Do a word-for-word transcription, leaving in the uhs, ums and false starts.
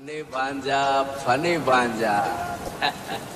Fani Banja, Fani Banja.